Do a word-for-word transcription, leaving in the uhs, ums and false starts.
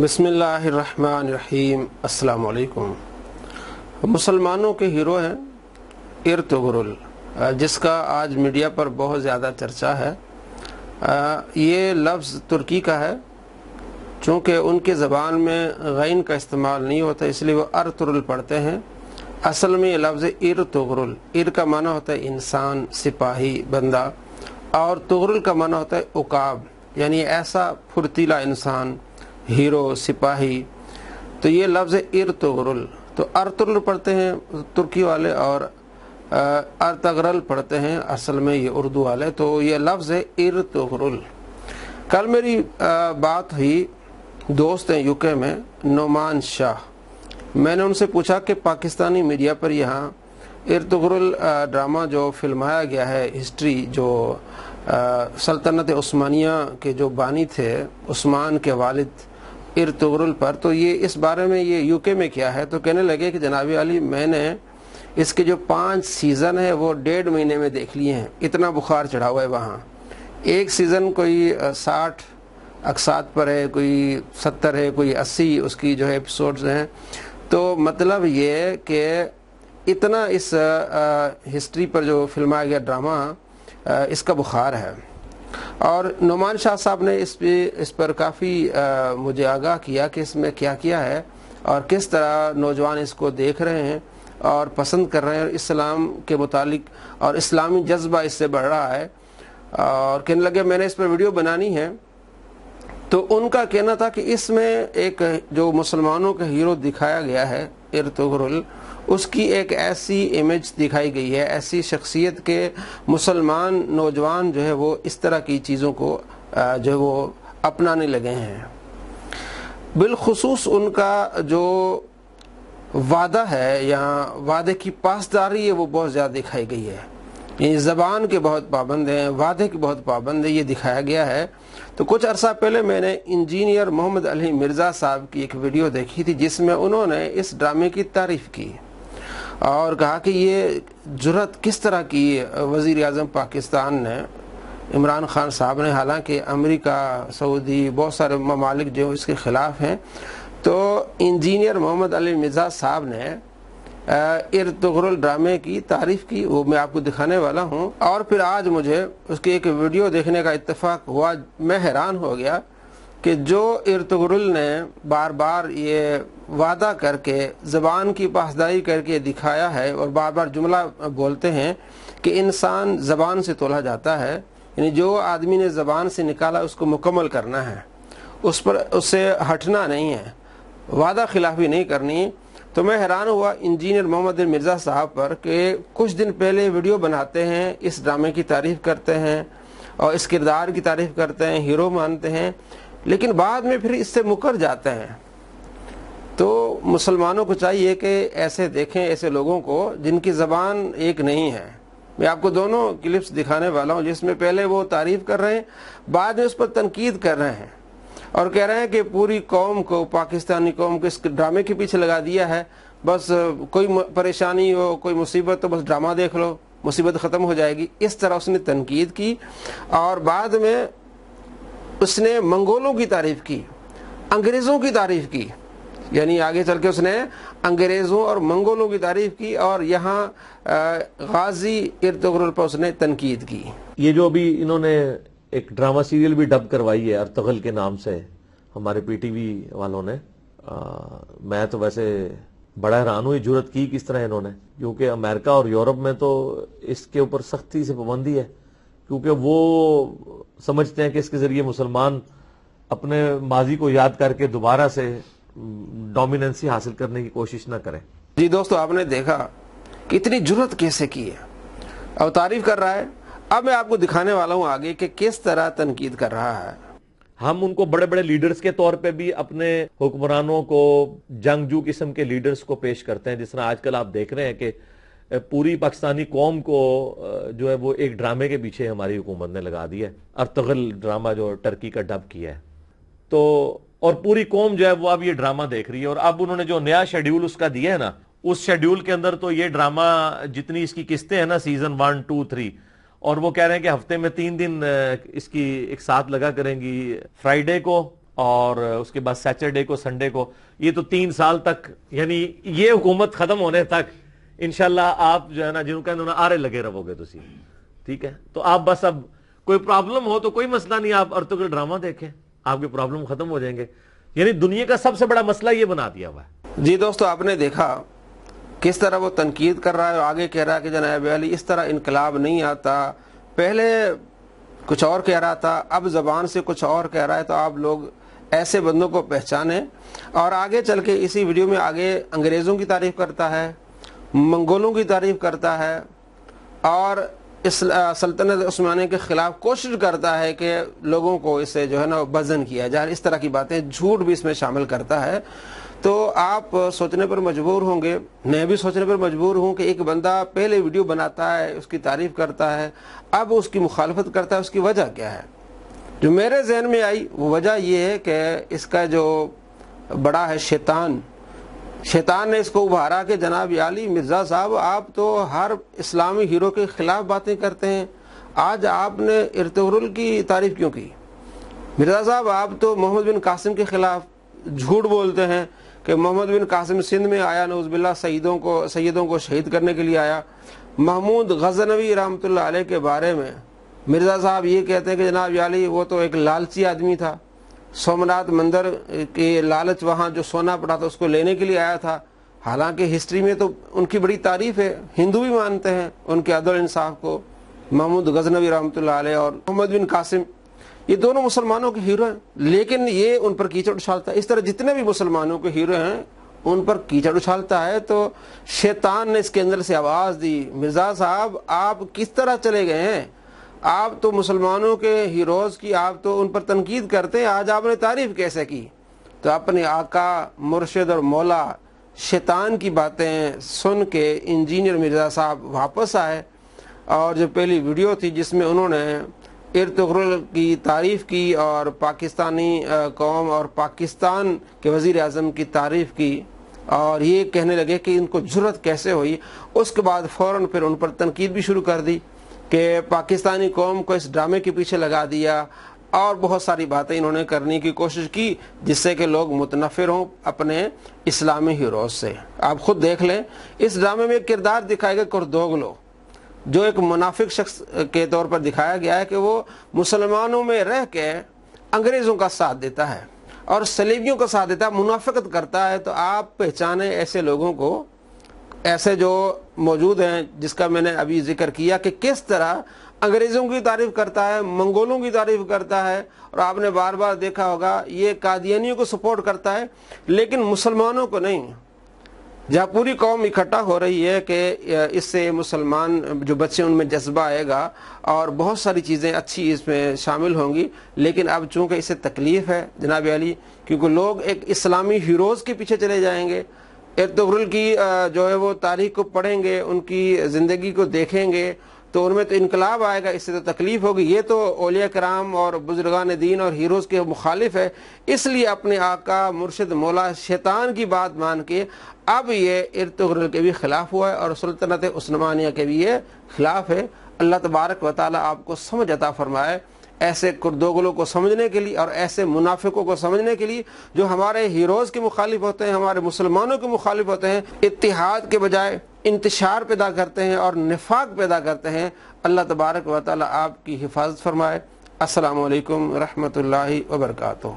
بسم اللہ الرحمن الرحیم۔ السلام علیکم۔ مسلمانوں کے ہیرو ہیں ارطغرل، جس کا آج میڈیا پر بہت زیادہ چرچا ہے۔ یہ لفظ ترکی کا ہے، چونکہ ان کے زبان میں غین کا استعمال نہیں ہوتا، اس لیے وہ ارطغرل پڑھتے ہیں۔ اصل میں یہ لفظ ارطغرل، ار کا معنی ہوتا ہے انسان، سپاہی، بندہ، اور تغرل کا معنی ہوتا ہے عقاب، یعنی ایسا پھرتیلا انسان، ہیرو، سپاہی۔ تو یہ لفظ ارطغرل، تو ارطغرل پڑھتے ہیں ترکی والے اور ارطغرل پڑھتے ہیں اصل میں یہ اردو والے۔ تو یہ لفظ ہے ارطغرل۔ کل میری بات ہوئی، دوست ہیں یوکے میں، نعمان شاہ۔ میں نے ان سے پوچھا کہ پاکستانی میڈیا پر یہاں ارطغرل ڈرامہ جو فلمایا گیا ہے، ہسٹری، جو سلطنت عثمانیہ کے جو بانی تھے، عثمان کے والد، ارطغرل پر، تو یہ اس بارے میں یہ یوکے میں کیا ہے؟ تو کہنے لگے کہ جناب علی، میں نے اس کے جو پانچ سیزن ہے وہ ڈیڑھ مہینے میں دیکھ لیے ہیں، اتنا بخار چڑھا ہوا ہے وہاں۔ ایک سیزن کوئی ساٹھ اقساط پر ہے، کوئی ستر ہے، کوئی اسی، اس کی جو ہے ایپیسوڈز ہیں۔ تو مطلب یہ کہ اتنا اس ہسٹری پر جو فلمایا گیا ڈرامہ، اس کا بخار ہے۔ اور نعمان شاہ صاحب نے اس پر کافی مجھے آگاہ کیا کہ اس میں کیا کیا ہے اور کس طرح نوجوان اس کو دیکھ رہے ہیں اور پسند کر رہے ہیں، اور اسلام کے متعلق اور اسلامی جذبہ اس سے بڑھ رہا ہے۔ اور کہنے لگے میں نے اس پر ویڈیو بنانی ہے۔ تو ان کا کہنا تھا کہ اس میں ایک جو مسلمانوں کا ہیرو دکھایا گیا ہے ارطغرل، اس کی ایک ایسی امیج دکھائی گئی ہے، ایسی شخصیت کے مسلمان نوجوان جو ہے وہ اس طرح کی چیزوں کو جو ہے وہ اپنانے لگے ہیں۔ بالخصوص ان کا جو وعدہ ہے، یہاں وعدے کی پاسداری ہے، وہ بہت زیادہ دکھائی گئی ہے، یعنی زبان کے بہت پابند ہیں، وعدے کے بہت پابند ہیں، یہ دکھایا گیا ہے۔ تو کچھ عرصہ پہلے میں نے انجینئر محمد علی مرزا صاحب کی ایک ویڈیو دیکھی تھی، جس میں انہوں نے اس ڈرامے کی تعریف کی اور کہا کہ یہ جرأت کس طرح کی وزیر اعظم پاکستان نے، عمران خان صاحب نے، حالانکہ امریکہ، سعودی، بہت سارے ممالک جو اس کے خلاف ہیں۔ تو انجینئر محمد علی مرزا صاحب نے ارطغرل ڈرامے کی تعریف کی، وہ میں آپ کو دکھانے والا ہوں۔ اور پھر آج مجھے اس کی ایک ویڈیو دیکھنے کا اتفاق ہوا، میں حیران ہو گیا کہ جو ارطغرل نے بار بار یہ وعدہ کر کے، زبان کی پاسداری کر کے دکھایا ہے، اور بار بار جملہ بولتے ہیں کہ انسان زبان سے تولا جاتا ہے، یعنی جو آدمی نے زبان سے نکالا اس کو مکمل کرنا ہے، اس پر اس سے ہٹنا نہیں ہے، وعدہ خلافی نہیں کرنی۔ تو میں حیران ہوا انجینئر محمد مرزا صاحب پر کہ کچھ دن پہلے ویڈیو بناتے ہیں، اس ڈرامے کی تعریف کرتے ہیں اور اس کردار کی تعریف کرتے ہیں، ہیرو مانتے ہیں، لیکن بعد میں پھر اس سے مکر جاتے ہیں۔ تو مسلمانوں کو چاہیے کہ ایسے دیکھیں، ایسے لوگوں کو جن کی زبان ایک نہیں ہے۔ میں آپ کو دونوں کلپس دکھانے والا ہوں، جس میں پہلے وہ تعریف کر رہے ہیں، بعد میں اس پر تنقید کر رہے ہیں اور کہہ رہے ہیں کہ پوری قوم کو، پاکستانی قوم کو اس ڈرامے کے پیچھے لگا دیا ہے، بس کوئی پریشانی ہو، کوئی مصیبت ہو، بس ڈرامہ دیکھ لو، مصیبت ختم ہو جائے گی۔ اس طرح اس نے تنقید کی، اور بعد میں اس نے منگولوں کی تعریف کی، انگریزوں کی تعریف کی، یعنی آگے چل کے اس نے انگریزوں اور منگولوں کی تعریف کی، اور یہاں غازی ارطغرل پر اس نے تنقید کی۔ یہ جو بھی انہوں نے ایک ڈرامہ سیریل بھی ڈب کروائی ہے ارطغرل کے نام سے ہمارے پی ٹی وی والوں نے، میں تو ویسے بڑا حیران ہوئی جرأت کی کس طرح انہوں نے، کیونکہ امریکہ اور یورپ میں تو اس کے اوپر سختی سے پابندی ہے، کیونکہ وہ سمجھتے ہیں کہ اس کے ذریعے مسلمان اپنے ماضی کو یاد کر کے دوبارہ سے ڈومیننسی حاصل کرنے کی کوشش نہ کریں۔ جی دوستو، آپ نے دیکھا کہ اتنی جرأت کیسے کی ہے، اور تعریف کر رہا ہے۔ اب میں آپ کو دکھانے والا ہوں آگے کہ کس طرح تنقید کر رہا ہے۔ ہم ان کو بڑے بڑے لیڈرز کے طور پہ بھی، اپنے حکمرانوں کو، جنگجو قسم کے لیڈرز کو پیش کرتے ہیں، جس طرح آج کل آپ دیکھ رہے ہیں کہ پوری پاکستانی قوم کو جو ہے وہ ایک ڈرامے کے پیچھے ہماری حکومت نے لگا دی ہے، ارطغرل ڈرامہ جو ترکی کا ڈب کیا ہے۔ تو اور پوری قوم جو ہے وہ اب یہ ڈرامہ دیکھ رہی ہے، اور اب انہوں نے جو نیا شیڈیول اس کا دیا ہے نا، اس شیڈیول کے اندر تو یہ ڈرامہ جتنی اس کی قسطیں ہیں نا، سیزن ون ٹو تھری، اور وہ کہہ رہے ہیں کہ ہفتے میں تین دن اس کی ایک ساتھ لگا کریں گی، فرائیڈے کو और उसके बाद सैटरडे को संडे को, ये तो तीन साल तक यानी ये हुकूमत खत्म होने तक इंशाल्लाह आप जो है ना जिनको कहते हैं आरे लगे रहोगे तुसी, ठीक है। तो आप बस अब कोई प्रॉब्लम हो तो कोई मसला नहीं, आप आर्टिकल ड्रामा देखें, आपके प्रॉब्लम खत्म हो जाएंगे। यानी दुनिया का सबसे बड़ा मसला ये बना दिया हुआ है। जी दोस्तों, आपने देखा किस तरह वो तनकीद कर रहा है और आगे कह रहा है कि जनाब अली इस तरह इनकलाब नहीं आता, पहले कुछ और कह रहा था, अब जबान से कुछ और कह रहा है। तो आप लोग ऐसे बंदों को पहचाने। और आगे चल के इसी वीडियो में आगे अंग्रेज़ों की तारीफ करता है, मंगोलों की तारीफ करता है और इस सल्तनत उस्मानी के खिलाफ कोशिश करता है कि लोगों को इससे जो है ना वजन किया जाए। इस तरह की बातें, झूठ भी इसमें शामिल करता है। तो आप सोचने पर मजबूर होंगे, मैं भी सोचने पर मजबूर हूं कि एक बंदा पहले वीडियो बनाता है, उसकी तारीफ करता है, अब उसकी मुखालफत करता है, उसकी वजह क्या है? जो मेरे जहन में आई वो वजह यह है कि इसका जो बड़ा है शैतान, शैतान ने इसको उभारा कि जनाब अली मिर्ज़ा साहब आप तो हर इस्लामी हीरो के खिलाफ बातें करते हैं, आज आपने इरतुगरुल की तारीफ क्यों की? मिर्ज़ा साहब आप तो मोहम्मद बिन कासिम के खिलाफ झूठ बोलते हैं कि मोहम्मद बिन कासिम सिंध में आया, नऊज़ुबिल्लाह, सईदों को सैयदों को शहीद करने के लिए आया। महमूद गज़नवी रहमतुल्लाह अलैह के बारे में मिर्ज़ा साहब ये कहते हैं कि जनाब अली वो तो एक लालची आदमी था, सोमनाथ मंदिर के लालच, वहाँ जो सोना पड़ा था उसको लेने के लिए आया था। हालांकि हिस्ट्री में तो उनकी बड़ी तारीफ है, हिंदू भी मानते हैं उनके अदल इंसाफ को, महमूद गज़नवी रहमतुल्लाह अलैह। और मोहम्मद बिन कासिम ये दोनों मुसलमानों के हीरो हैं, लेकिन ये उन पर कीचड़ उछालता है। इस तरह जितने भी मुसलमानों के हीरो हैं उन पर कीचड़ उछालता है। तो शैतान ने इसके अंदर से आवाज़ दी, मिर्ज़ा साहब आप किस तरह चले गए हैं, आप तो मुसलमानों के हीरोज़ की आप तो उन पर तनकीद करते हैं, आज आपने तारीफ कैसे की? तो अपने आका, मुर्शिद और मौला शैतान की बातें सुन के इंजीनियर मिर्ज़ा साहब वापस आए और जो पहली वीडियो थी जिसमें उन्होंने इरतुगरुल की तारीफ़ की और पाकिस्तानी कौम और पाकिस्तान के वज़ीर आज़म की तारीफ़ की और ये कहने लगे कि इनको जुर्रत कैसे हुई। उसके बाद फ़ौरन फिर उन पर तनकीद भी शुरू कर दी कि पाकिस्तानी कौम को इस ड्रामे के पीछे लगा दिया और बहुत सारी बातें इन्होंने करने की कोशिश की जिससे कि लोग मुतनफ़िर हों अपने इस्लामी हीरोज़ से। आप ख़ुद देख लें, इस ड्रामे में किरदार दिखाएगा कुर्दोगलो, जो एक मुनाफिक शख्स के तौर पर दिखाया गया है कि वो मुसलमानों में रह के अंग्रेज़ों का साथ देता है और सलीबियों का साथ देता है, मुनाफिकत करता है। तो आप पहचाने ऐसे लोगों को, ऐसे जो मौजूद हैं जिसका मैंने अभी जिक्र किया कि किस तरह अंग्रेज़ों की तारीफ़ करता है, मंगोलों की तारीफ़ करता है। और आपने बार बार देखा होगा ये कादियानियों को सपोर्ट करता है लेकिन मुसलमानों को नहीं। जहाँ पूरी कौम इकट्ठा हो रही है कि इससे मुसलमान जो बच्चे उनमें जज्बा आएगा और बहुत सारी चीज़ें अच्छी इसमें शामिल होंगी, लेकिन अब चूँकि इससे तकलीफ़ है जनाब अली, क्योंकि लोग एक इस्लामी हीरोज़ के पीछे चले जाएंगे, इरतुगरुल की जो है वो तारीख को पढ़ेंगे, उनकी ज़िंदगी को देखेंगे, तो उनमें तो इनकलाब आएगा, इससे तो तकलीफ़ होगी। ये तो औलिया कराम और बुजुर्गान दीन और हीरोज़ के मुखालिफ है, इसलिए अपने आका, मुर्शिद, मौला शैतान की बात मान के अब ये इरतुगरुल के भी ख़िलाफ़ हुआ है और सल्तनत उस्मानिया के भी ये खिलाफ है। अल्लाह तबारक व तआला आपको समझ अता फरमाए, ऐसे कुर्दोगलों को समझने के लिए और ऐसे मुनाफिकों को समझने के लिए जो हमारे हीरोज़ के मुखालिफ होते हैं, हमारे मुसलमानों के मुखालिफ होते हैं, इत्तिहाद के बजाय इंतशार पैदा करते हैं और निफाक पैदा करते हैं। अल्लाह तबारक व तआला आपकी हिफाजत फरमाए। अस्सलामु अलैकुम रहमतुल्लाहि व बरकातहू।